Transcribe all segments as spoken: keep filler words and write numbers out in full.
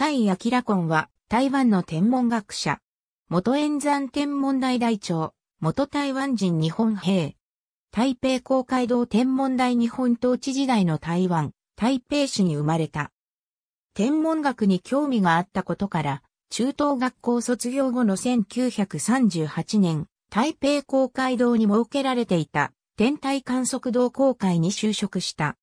蔡章献は台湾の天文学者。元延山天文台台長。元台湾人日本兵。台北公会堂天文台日本統治時代の台湾、台北市に生まれた。天文学に興味があったことから、中等学校卒業後のせんきゅうひゃくさんじゅうはちねん、台北公会堂に設けられていた天体観測同好会に就職した。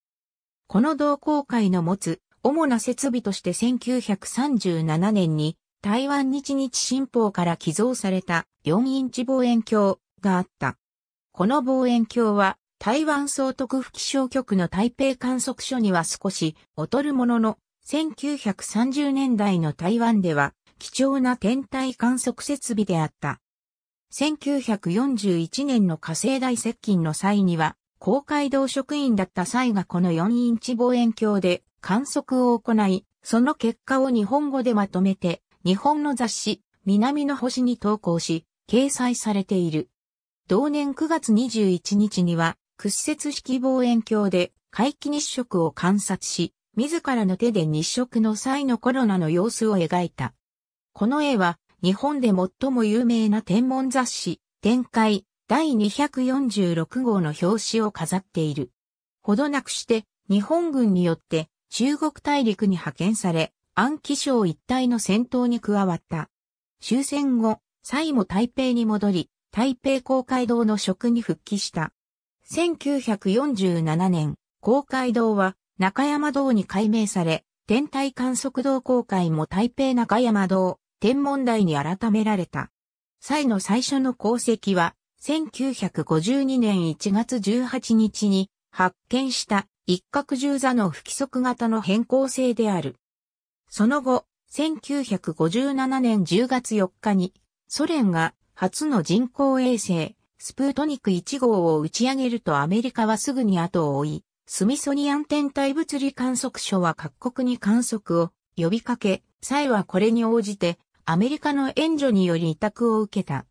この同好会の持つ主な設備としてせんきゅうひゃくさんじゅうななねんに台湾日日新報から寄贈されたよんインチ望遠鏡があった。この望遠鏡は台湾総督府気象局の台北観測所には少し劣るものの、せんきゅうひゃくさんじゅうねんだいの台湾では貴重な天体観測設備であった。せんきゅうひゃくよんじゅういちねんの火星大接近の際には、公会堂職員だった蔡がこのよんインチ望遠鏡で観測を行い、その結果を日本語でまとめて、日本の雑誌、南の星に投稿し、掲載されている。同年くがつにじゅういちにちには、屈折式望遠鏡で皆既日食を観察し、自らの手で日食の際のコロナの様子を描いた。この絵は、日本で最も有名な天文雑誌、天界だいにひゃくよんじゅうろくごうの表紙を飾っている。ほどなくして、日本軍によって中国大陸に派遣され、安徽省一帯の戦闘に加わった。終戦後、蔡も台北に戻り、台北公会堂の職に復帰した。せんきゅうひゃくよんじゅうななねん、公会堂は中山堂に改名され、天体観測同好会も台北中山堂、天文台に改められた。蔡の最初の功績は、せんきゅうひゃくごじゅうにねんいちがつじゅうはちにちに発見した一角十座の不規則型の偏光性である。その後、せんきゅうひゃくごじゅうななねんじゅうがつよっかに、ソ連が初の人工衛星、スプートニクいちごうを打ち上げるとアメリカはすぐに後を追い、スミソニアン天体物理観測所は各国に観測を呼びかけ、蔡はこれに応じてアメリカの援助により委託を受けた。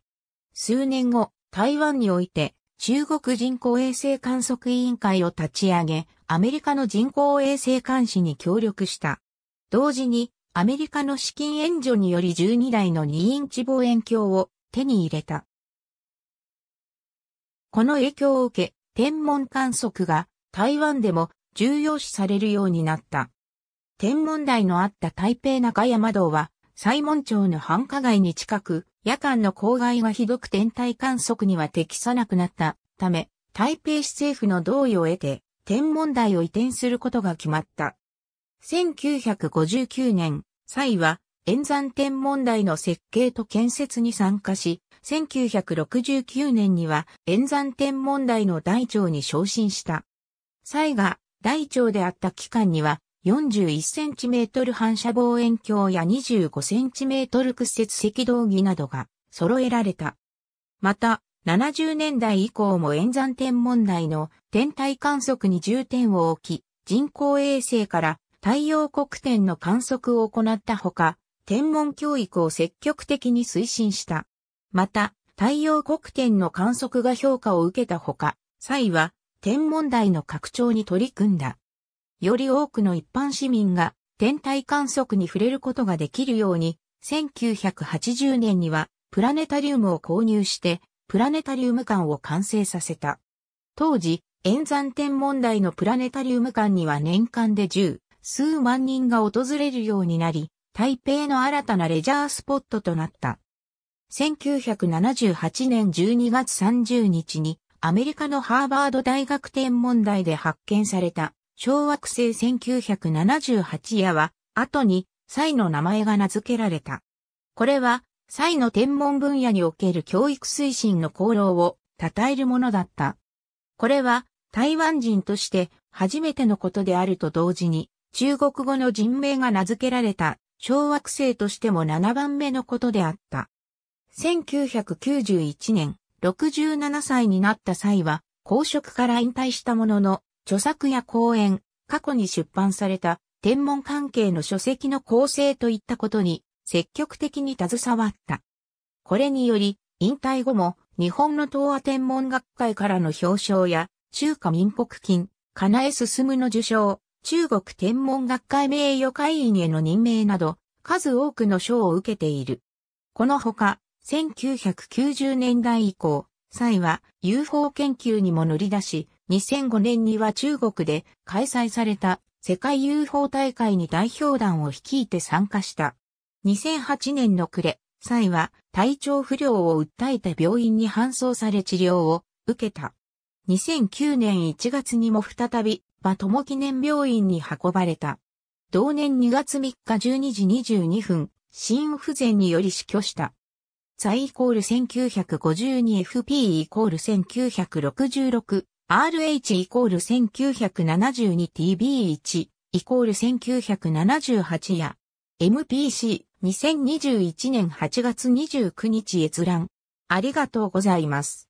数年後、台湾において中国人工衛星観測委員会を立ち上げ、アメリカの人工衛星監視に協力した。同時にアメリカの資金援助によりじゅうにだいのにインチ望遠鏡を手に入れた。この影響を受け、天文観測が台湾でも重要視されるようになった。天文台のあった台北中山堂は、西門町の繁華街に近く、夜間の公害がひどく天体観測には適さなくなったため、台北市政府の同意を得て、天文台を移転することが決まった。せんきゅうひゃくごじゅうきゅうねん、蔡は、延山天文台の設計と建設に参加し、せんきゅうひゃくろくじゅうきゅうねんには延山天文台の台長に昇進した。蔡が台長であった期間には、よんじゅういちセンチメートル反射望遠鏡やにじゅうごセンチメートル屈折赤道儀などが揃えられた。また、ななじゅうねんだい以降も延山天文台の天体観測に重点を置き、人工衛星から太陽黒点の観測を行ったほか、天文教育を積極的に推進した。また、太陽黒点の観測が評価を受けたほか、蔡は天文台の拡張に取り組んだ。より多くの一般市民が天体観測に触れることができるように、せんきゅうひゃくはちじゅうねんにはプラネタリウムを購入して、プラネタリウム館を完成させた。当時、延山天文台のプラネタリウム館には年間で十数万人が訪れるようになり、台北の新たなレジャースポットとなった。せんきゅうひゃくななじゅうはちねんじゅうにがつさんじゅうにちにアメリカのハーバード大学天文台で発見された小惑星せんきゅうひゃくななじゅうはち夜は後に蔡の名前が名付けられた。これは蔡の天文分野における教育推進の功労を称えるものだった。これは台湾人として初めてのことであると同時に中国語の人名が名付けられた。小惑星としてもななばんめのことであった。せんきゅうひゃくきゅうじゅういちねん、ろくじゅうななさいになった蔡は、公職から引退したものの、著作や講演、過去に出版された天文関係の書籍の校正といったことに、積極的に携わった。これにより、引退後も、日本の東亜天文学会からの表彰や、中華民国金、金江進の受賞、中国天文学会名誉会員への任命など、数多くの賞を受けている。このほか、せんきゅうひゃくきゅうじゅうねんだい以降、蔡は ユーフォー 研究にも乗り出し、にせんごねんには中国で開催された世界 ユーフォー 大会に代表団を率いて参加した。にせんはちねんの暮れ、蔡は体調不良を訴えて病院に搬送され治療を受けた。にせんきゅうねんいちがつにも再び馬友記念病院に運ばれた。同年にがつみっかじゅうにじにじゅうにふん、心不全により死去した。蔡 イコールせんきゅうひゃくごじゅうに エフピー イコールせんきゅうひゃくろくじゅうろく アールエイチ イコールせんきゅうひゃくななじゅうに ティービーワン イコールせんきゅうひゃくななじゅうはちや エムピーシー にせんにじゅういちねんはちがつにじゅうくにち閲覧。ありがとうございます。